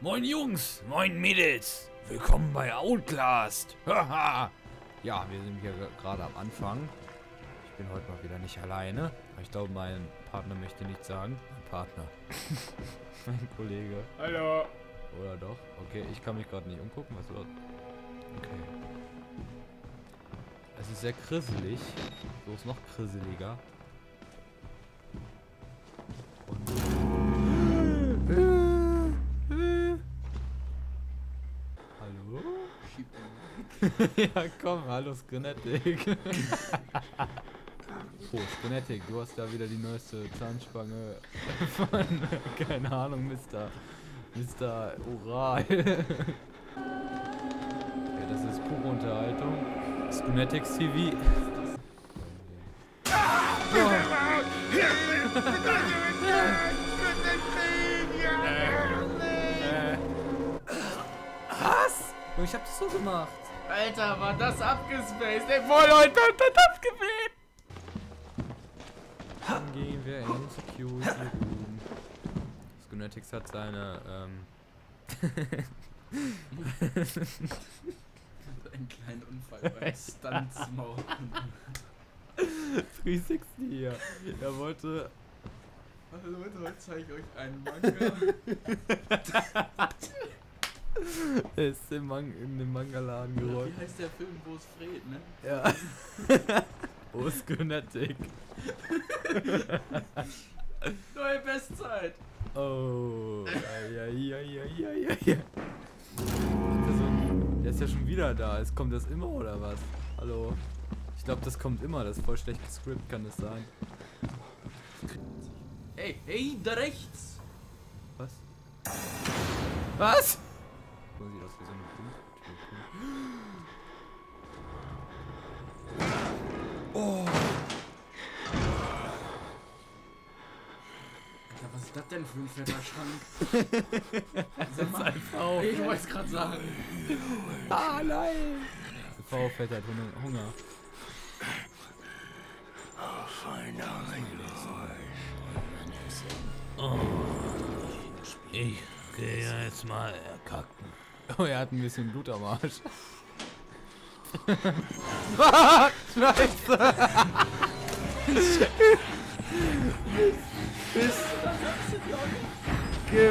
Moin Jungs, moin Mädels, willkommen bei Outlast. Haha. Ja, wir sind hier gerade am Anfang. Ich bin heute mal wieder nicht alleine. Ich glaube, mein Partner möchte nichts sagen. Mein Partner. Mein Kollege. Hallo. Oder doch? Okay, ich kann mich gerade nicht umgucken, was los. Okay. Es ist sehr krisselig. So ist noch krisseliger. Ja, komm, hallo Skynetic. Oh, Skynetic, du hast da wieder die neueste Zahnspange von, keine Ahnung, Mister Ural. Ja, das ist pure Unterhaltung. Skynetic TV. Was? Ich hab das so gemacht. Alter, war das abgespaced. Ey, boah, Leute, das abgeweht. Dann gehen wir in den Security Room. Skynetic hat seine, einen kleinen Unfall beim Stuntsmoken. 360 hier. Er wollte... Also Leute, heute zeige ich euch einen Manga. Er ist in den Manga-Laden gerollt. Wie heißt der Film? Boos Fred, ne? Ja. Boos Skynetic. Neue Bestzeit. Oh. Ja. Der ist ja schon wieder da. Es kommt das immer, oder was? Hallo. Ich glaube, das kommt immer. Das ist voll schlecht gescript, kann das sein. Hey, da rechts. Was? Was? Sieht aus wie so eine... Oh! Alter, was ist das denn für ein fetter Schrank? Das Alpha. Ich wollte es gerade sagen. Ah, nein! Alpha fällt halt Hunger. Oh, ich gehe ja jetzt mal erkacken. Oh, er hat ein bisschen Blut am Arsch. Scheiße!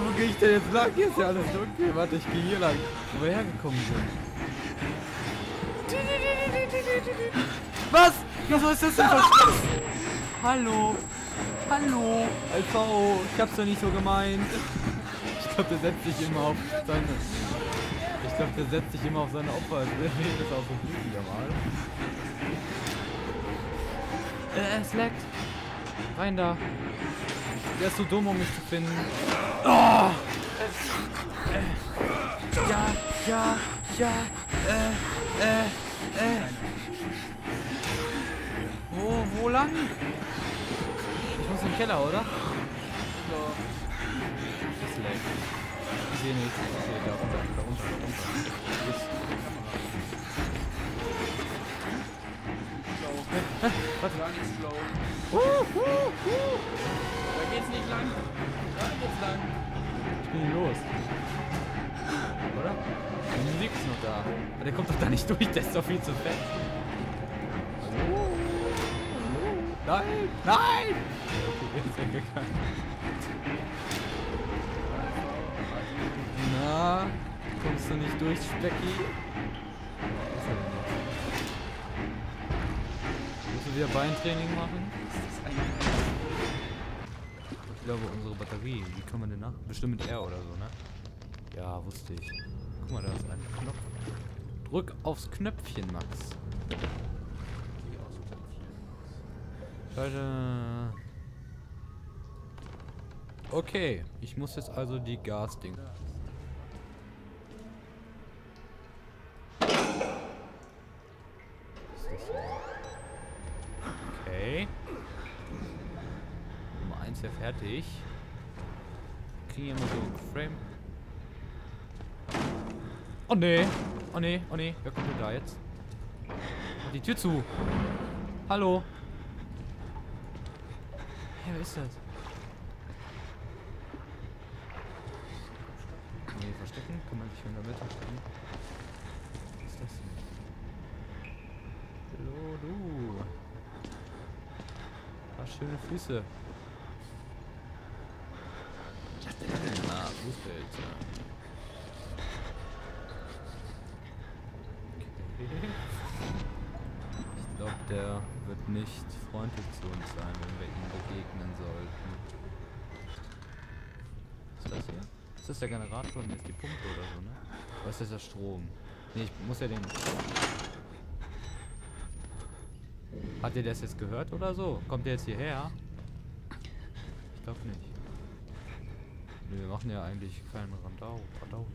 Wo gehe ich denn jetzt lang? Hier ist ja alles dunkel. Warte, ich gehe hier lang. Wo wir hergekommen sind. Was? Wieso ist das denn versteckt? Hallo? Hallo? Alpha, ich hab's doch nicht so gemeint. Ich glaube, der setzt sich immer auf seine... Ich glaube, der setzt sich immer auf seine Opfer. Das ist auch so blöd wieder mal. Es leckt. Rein da. Der ist so dumm, um mich zu finden. Oh! Wo lang? Ich muss in den Keller, oder? Das leckt. Ich sehe nichts. Ich sehe da runter. Da geht's nicht lang. Da geht's lang. Ich bin hier los. Oder? Die Musik ist noch da. Aber der kommt doch da nicht durch. Der ist doch viel zu fett. Nein! Nein! Okay, ist weggegangen. Na, kommst du nicht durch, Specki? Musst du wieder Beintraining machen? Ich glaube, unsere Batterie, wie kann man denn nach? Bestimmt mit R oder so, ne? Ja, wusste ich. Guck mal, da ist ein Knopf. Drück aufs Knöpfchen, Max. Scheiße. Okay, ich muss jetzt also die Gas-Ding. Okay. Nummer 1 wäre fertig. Kriegen wir mal so einen Frame. Oh ne. Oh ne. Wer kommt denn da jetzt? Mach die Tür zu. Hallo. Hey, wer ist das? Nee, verstecken? Kann man sich in der Mitte verstecken? Was ist das denn? Hallo, du! Ein paar schöne Füße. Ah, Fußpilze. Okay. Ich glaube, der wird nicht freundlich zu uns sein, wenn wir ihm begegnen sollten. Was ist das hier? Ist das der Generator und jetzt die Pumpe oder so, ne? Oder ist das der Strom? Ne, ich muss ja den... Hat ihr das jetzt gehört oder so? Kommt der jetzt hierher? Ich glaube nicht. Ne, wir machen ja eigentlich keinen Radau hier, ne?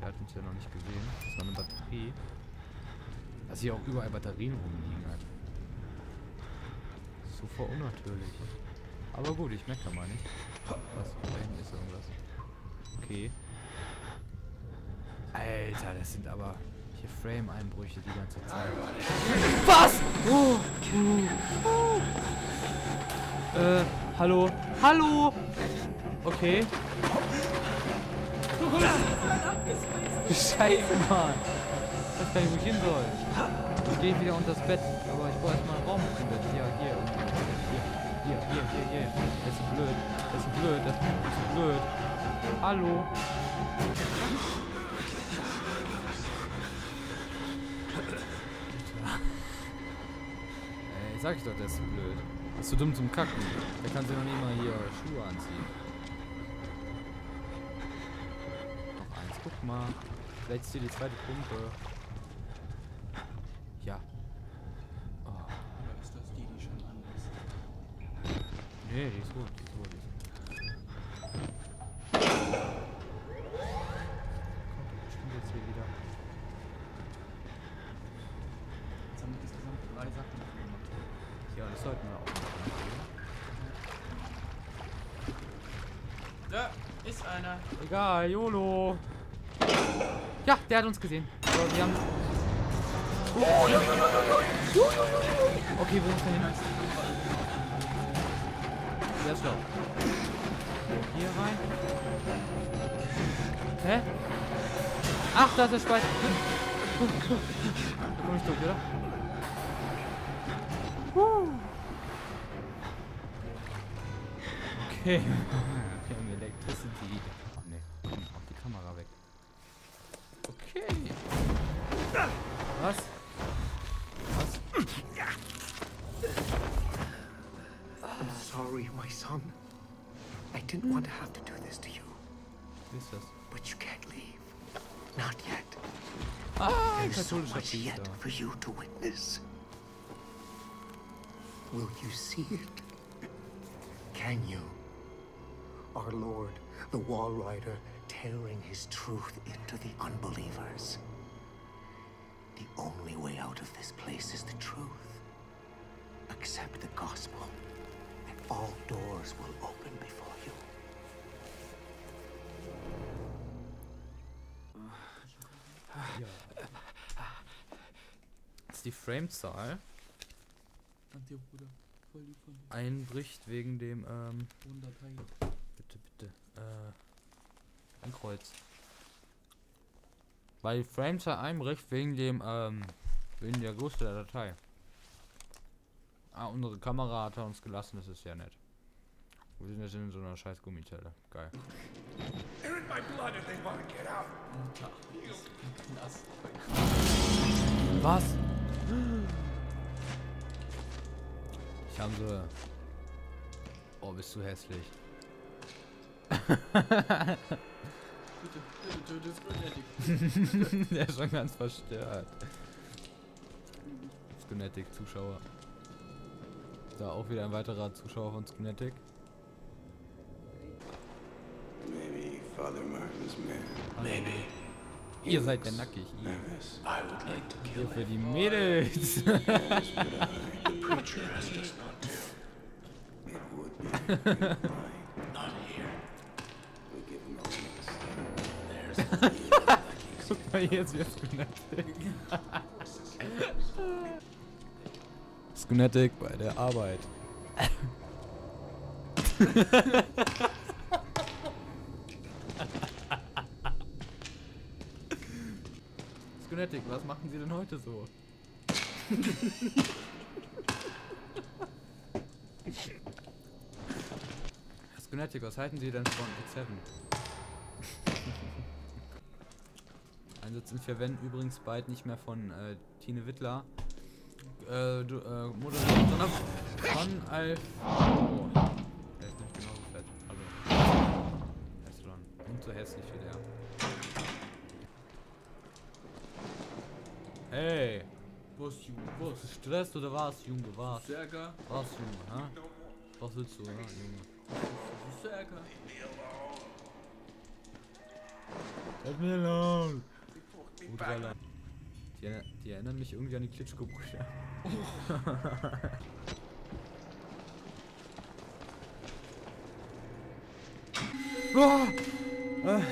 Der hat uns ja noch nicht gesehen. Das war eine Batterie. Dass hier auch überall Batterien rumliegen hat. Super unnatürlich. Aber gut, ich meckere mal nicht. Was? Da hinten ist irgendwas. Okay. Alter, das sind aber hier Frame-Einbrüche die ganze Zeit. Was? Oh. Oh. Hallo? Hallo? Okay. Scheiße, Mann. Ich weiß gar nicht, wo ich hin soll. Ich gehe wieder unter das Bett. Aber ich brauche erstmal einen Raum unter dem Bett. Ja, hier. Hier. Das ist blöd. Das ist blöd. Hallo. Ey, sag ich doch, das ist blöd. Das ist so dumm zum Kacken. Der kann sich noch nicht mal hier Schuhe anziehen. Noch eins, guck mal. Vielleicht ist hier die zweite Pumpe. Ja. Oh. Oder ist das die schon anders? Nee, die ist gut. Ja, das sollten wir auch machen. Da ist einer. Egal, YOLO. Ja, der hat uns gesehen. So, wir haben... Okay, wo ist der hin? Sehr schlau. Hier rein. Hä? Ach, das ist Spalt. Da komm ich durch, oder? Okay. Wir haben Electricity. Oh ne, komm, auf die Kamera weg. Okay. Was? I'm sorry, my son. I didn't want to have to do this to you. Ist das? But you can't leave. Not yet. Ah, there's so much yet for you to witness. Will you see it? Can you? Our Lord, the Wall Rider, tearing his truth into the unbelievers. The only way out of this place is the truth. Accept the gospel, and all doors will open before you. It's the Framezahl. Einbricht wegen dem, ein Kreuz. Weil Framezahl einbricht wegen dem, wegen der Größe der Datei. Ah, unsere Kamera hat er uns gelassen, das ist ja nett. Wir sind jetzt in so einer scheiß Gummizelle. Geil. Was? Ich habe so... Oh, bist du hässlich. Der ist schon ganz verstört. Skynetic Zuschauer. Da auch wieder ein weiterer Zuschauer von Skynetic. Maybe Father Martin's man. Maybe. Ihr seid ja nackig. Ihr für die Mädels. Guck mal, jetzt wird Skynetic. Skynetic bei der Arbeit. Skynetic, was machen Sie denn heute so? Skynetic, was halten Sie denn von X7? Einsatz in 4 Wänden übrigens bald nicht mehr von Tine Wittler. Moderiert, sondern von Alf. Oh, der ist nicht genauso fett. Also. Der ist schon. Und so hässlich wie der. Hey! Was, Junge? Was? Bist du gestresst oder was, Junge? Was? Bist du ärger? Was, Junge? Hä? Was willst du, ne, Junge? Bist du ärger? Lass mich alone! Gut, allein. Die erinnern mich irgendwie an die Klitschko-Brüche. Oh. Oh.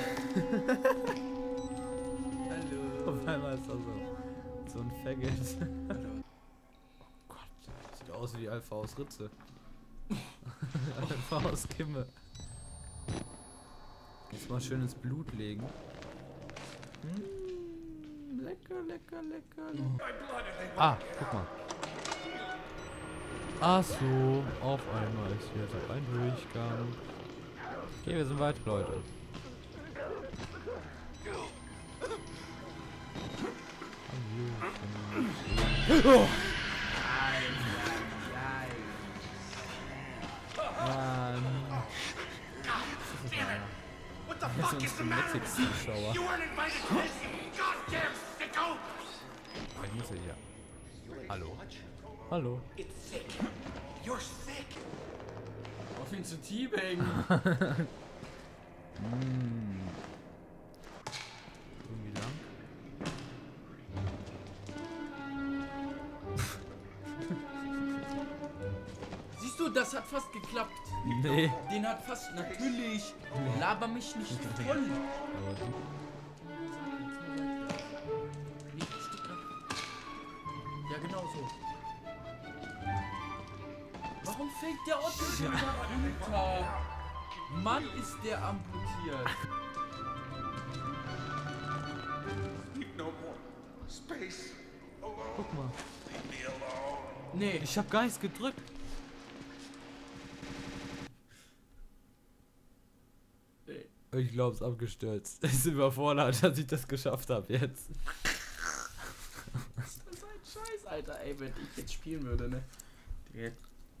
Hallo. Auf einmal ist das so ein Faggot. Hallo. Oh Gott, das sieht aus wie die Alpha aus Ritze. Alpha aus Kimme. Jetzt mal schön ins Blut legen. Hm? Lecker, lecker, lecker. Oh. Ah, guck mal. Ach so, auf einmal ist hier so ein Durchgang. Okay, wir sind weit, Leute. Oh. What the fuck is the matter with you? You weren't invited to this, you goddamn sicko! Ich muss hier. Hallo. Hallo. It's sick. You're sick. Auf ihn zu T-Bang. Irgendwie lang. Siehst du, das hat fast geklappt. Nee. Den hat fast natürlich. Laber mich nicht voll. Ja, genau so. Warum fängt der Otto wieder runter? Mann, ist der amputiert. Guck mal. Nee, ich hab gar nichts gedrückt. Ich glaube, es ist abgestürzt. Es ist überfordert, dass ich das geschafft habe jetzt. Das ist ein Scheiß, Alter. Ey, wenn ich jetzt spielen würde, ne? Der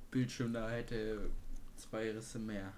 Bildschirm da hätte 2 Risse mehr.